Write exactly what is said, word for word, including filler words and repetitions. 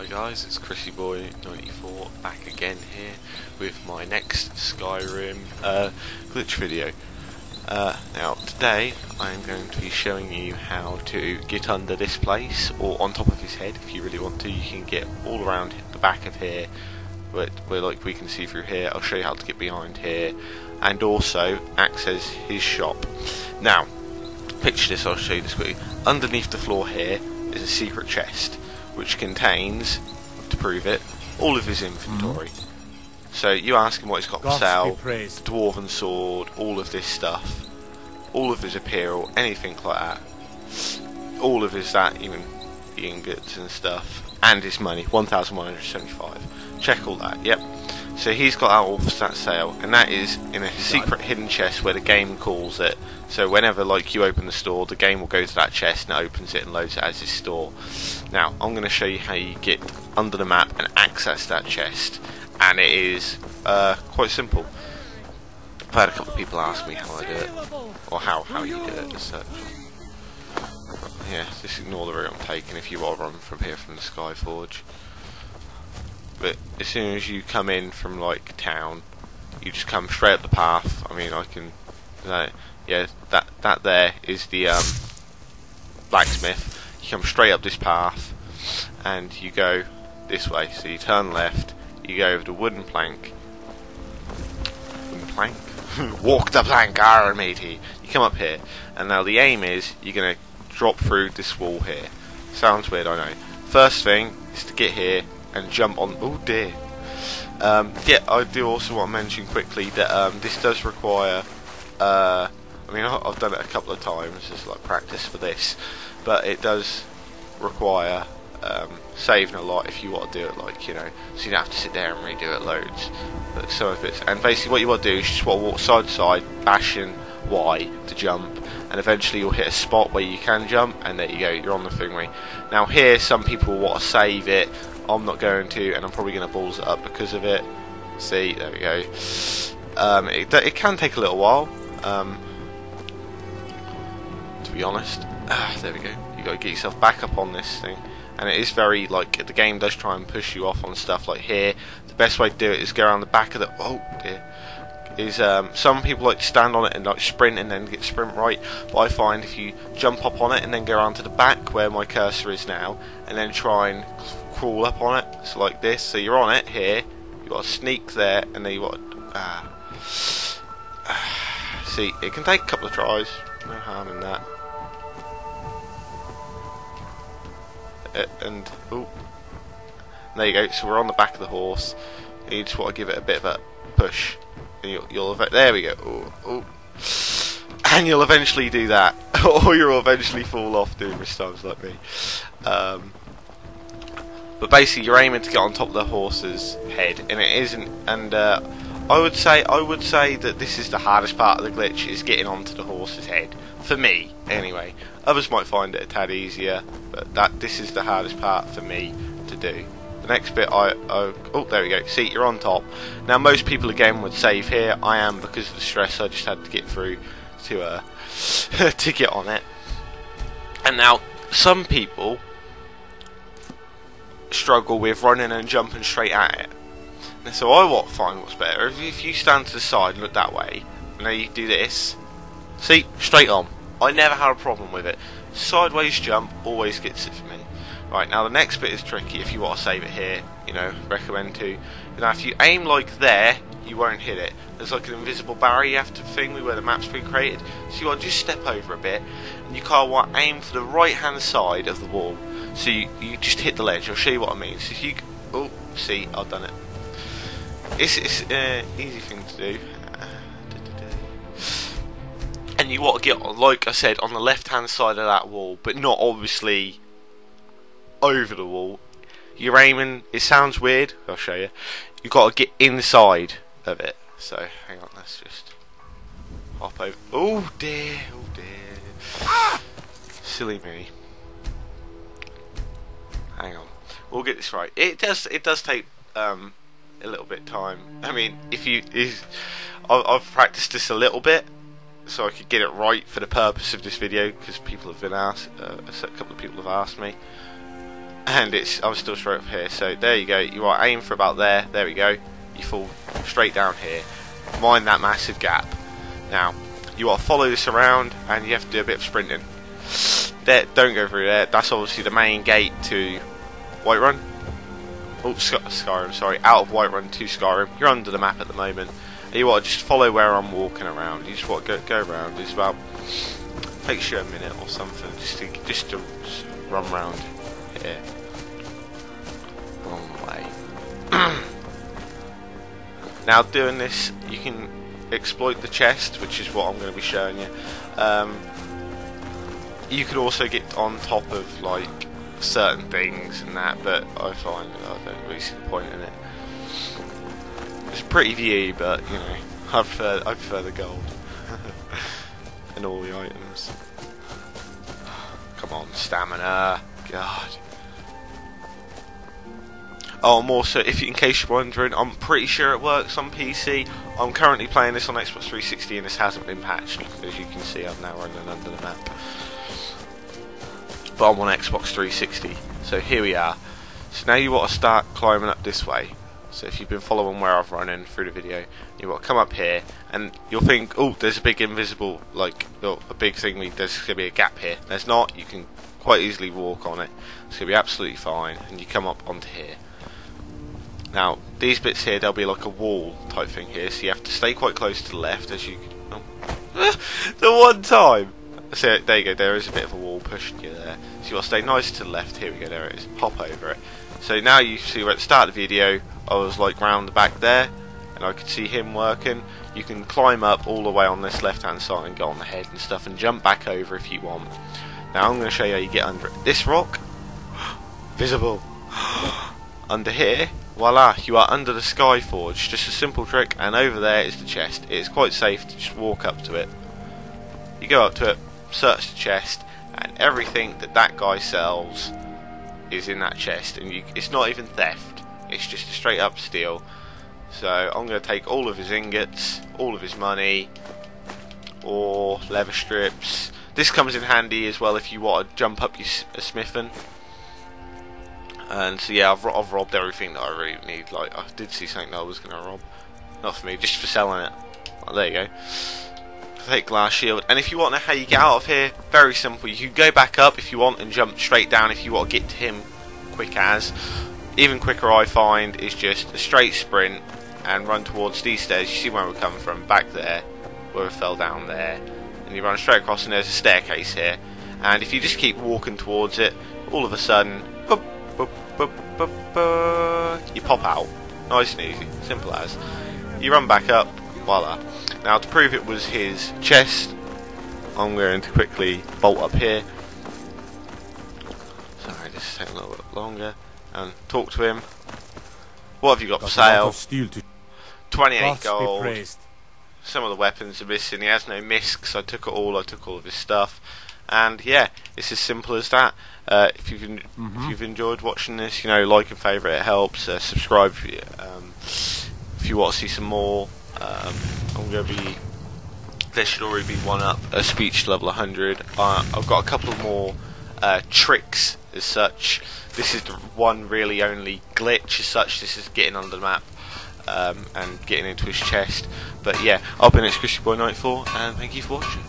Hi guys, it's Chrissy Boy ninety-four back again here with my next Skyrim uh, glitch video. Uh, now today I'm going to be showing you how to get under this place or on top of his head. If you really want to, you can get all around the back of here, but where like we can see through here. I'll show you how to get behind here and also access his shop. Now, picture this. I'll show you this quickly. Underneath the floor here is a secret chest, which contains, to prove it, all of his inventory. Mm. So you ask him what he's got for sale: dwarven sword, all of this stuff, all of his apparel, anything like that, all of his that, even ingots and stuff, and his money, one thousand one hundred seventy-five. Check all that. Yep. So he's got out all for that sale, and that is in a secret hidden chest where the game calls it. So whenever like you open the store, the game will go to that chest and it opens it and loads it as his store. Now I'm going to show you how you get under the map and access that chest, and it is uh, quite simple. I've had a couple of people ask me how I do it, or how how you do it. So yeah, just ignore the route I'm taking if you are running from here from the Skyforge. But as soon as you come in from like town, you just come straight up the path. I mean, I can, that, yeah, that that there is the um, blacksmith. You come straight up this path, and you go this way. So you turn left, you go over the wooden plank, wooden plank, walk the plank, arr matey. You come up here, and now the aim is you're gonna drop through this wall here. Sounds weird, I know. First thing is to get here and jump on. Oh dear. Um, yeah, I do also want to mention quickly that um, this does require, uh, I mean I've done it a couple of times as like practice for this, but it does require um, saving a lot if you want to do it, like, you know, so you don't have to sit there and redo it loads. But some of it's, and basically what you want to do is just want to walk side to side, bashing Y to jump, and eventually you'll hit a spot where you can jump, and there you go, you're on the thingway. Now here some people want to save it, I'm not going to, and I'm probably going to balls it up because of it. See, there we go. Um, it, it can take a little while, um, to be honest. Ah, there we go. You got to get yourself back up on this thing, and it is very, like, the game does try and push you off on stuff like here. The best way to do it is go around the back of the, oh dear, is um, some people like to stand on it and like sprint and then get sprint right, but I find if you jump up on it and then go around to the back where my cursor is now, and then try and crawl up on it, so like this, so you're on it here, you got to sneak there, and then you got to, ah. See, it can take a couple of tries, no harm in that, and, oh, there you go, so we're on the back of the horse, and you just want to give it a bit of a push. And you'll, you'll there we go, ooh, ooh. And you'll eventually do that, or you'll eventually fall off numerous times like me. Um, but basically, you're aiming to get on top of the horse's head, and it isn't. And uh, I would say, I would say that this is the hardest part of the glitch: is getting onto the horse's head. For me, anyway. Others might find it a tad easier, but that this is the hardest part for me to do. The next bit, I, I oh there we go. See, you're on top. Now most people again would save here. I am, because of the stress I just had to get through to uh, to get on it. And now some people struggle with running and jumping straight at it. And so I what find what's better if, if you stand to the side and look that way. And then you do this. See, straight on. I never had a problem with it. Sideways jump always gets it for me. Right, now the next bit is tricky if you want to save it here, you know, recommend to. Now if you aim like there, you won't hit it. There's like an invisible barrier you have to thing where the map's been created. So you want to just step over a bit, and you kind of want to aim for the right hand side of the wall. So you, you just hit the ledge. I'll show you what I mean. So if you, oh, see, I've done it. It's it's an uh, easy thing to do. And you want to get, like I said, on the left hand side of that wall, but not obviously over the wall. You're aiming, it sounds weird, I'll show you, you've got to get inside of it. So hang on, let's just hop over. Oh dear, oh dear, silly me. Hang on, we'll get this right. It does, it does take um, a little bit time. I mean, if you is, I've practiced this a little bit so I could get it right for the purpose of this video, because people have been asked, uh, a couple of people have asked me. and it's I'm still straight up here, so there you go. You are aim for about there, there we go, you fall straight down here, mind that massive gap. Now you are follow this around and you have to do a bit of sprinting. There, don't go through there, that's obviously the main gate to Whiterun. Oh, Sky Skyrim, sorry, out of Whiterun to Skyrim. You're under the map at the moment. And you want to just follow where I'm walking around. You just want to go, go around. It's about, takes you a minute or something just to, just to run around here. Wrong way. Now, doing this, you can exploit the chest, which is what I'm going to be showing you. Um, you could also get on top of, like, certain things and that, but I find I don't really see the point in it. It's a pretty view, but you know, I prefer I prefer the gold and all the items. Come on, stamina, God. Oh, I'm also, if you, in case you're wondering, I'm pretty sure it works on P C. I'm currently playing this on Xbox three sixty, and this hasn't been patched. As you can see, I'm now running under the map. But I'm on Xbox three sixty, so here we are. So now you want to start climbing up this way. So if you've been following where I've run in through the video, you want to come up here, and you'll think, oh, there's a big invisible, like, oh, a big thing, there's going to be a gap here. There's not, you can quite easily walk on it. It's going to be absolutely fine, and you come up onto here. Now, these bits here, there'll be like a wall type thing here, so you have to stay quite close to the left as you can. Oh. The one time! So there you go, there is a bit of a wall pushing you there. So you want to stay nice to the left, here we go, there it is, hop over it. So now you see where at the start of the video, I was like round the back there, and I could see him working. You can climb up all the way on this left hand side and go on the head and stuff, and jump back over if you want. Now I'm going to show you how you get under it. This rock, visible, under here, voila, you are under the Skyforge. Just a simple trick, and over there is the chest. It is quite safe to just walk up to it. You go up to it, search the chest, and everything that that guy sells is in that chest, and you, it's not even theft, it's just a straight up steal. So I'm going to take all of his ingots, all of his money, or leather strips. This comes in handy as well if you want to jump up your smithing. And so yeah, I've, I've robbed everything that I really need. Like, I did see something that I was going to rob, not for me, just for selling it. Well, there you go. Take glass shield, and if you want to know how you get out of here, very simple. You can go back up if you want and jump straight down if you want to get to him quick as. Even quicker, I find, is just a straight sprint and run towards these stairs. You see where we come from, back there, where we fell down there. And you run straight across, and there's a staircase here. And if you just keep walking towards it, all of a sudden, boop, boop, boop, boop, boop, you pop out. Nice and easy, simple as. You run back up, voila. Now, to prove it was his chest, I'm going to quickly bolt up here. Sorry, this is taking a little bit longer. And talk to him. What have you got, got for sale? Steel to twenty-eight God's gold. Some of the weapons are missing. He has no miscs. I took it all. I took all of his stuff. And yeah, it's as simple as that. Uh, if you've en mm-hmm. if you've enjoyed watching this, you know, like and favourite, it helps. Uh, subscribe if you, um, if you want to see some more. Um, I'm going to be, there should already be one up, a speech level one hundred. Uh, I've got a couple more uh, tricks as such. This is the one really only glitch as such. This is getting under the map um, and getting into his chest. But yeah, I've been at ChrissyBoy ninety-four, and thank you for watching.